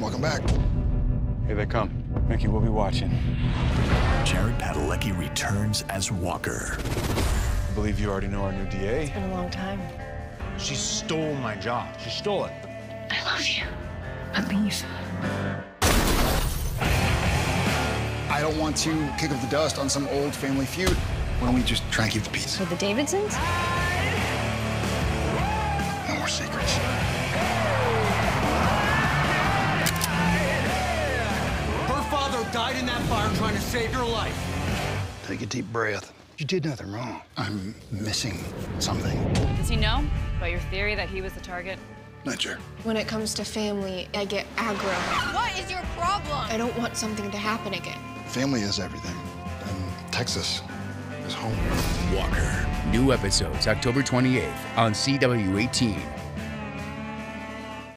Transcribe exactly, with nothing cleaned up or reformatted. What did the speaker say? Welcome back. Here they come. Mickey, we'll be watching. Jared Padalecki returns as Walker. I believe you already know our new D A. It's been a long time. She stole my job. She stole it. I love you, but leave. I don't want to kick up the dust on some old family feud. Why don't we just try and keep the peace? With the Davidsons? No more secrets. Her father died in that fire trying to save your life. Take a deep breath. You did nothing wrong. I'm missing something. Does he know about your theory that he was the target? Not sure. When it comes to family, I get aggro. What is your problem? I don't want something to happen again. Family is everything, and Texas is home. Walker. New episodes October twenty-eighth on C W eighteen.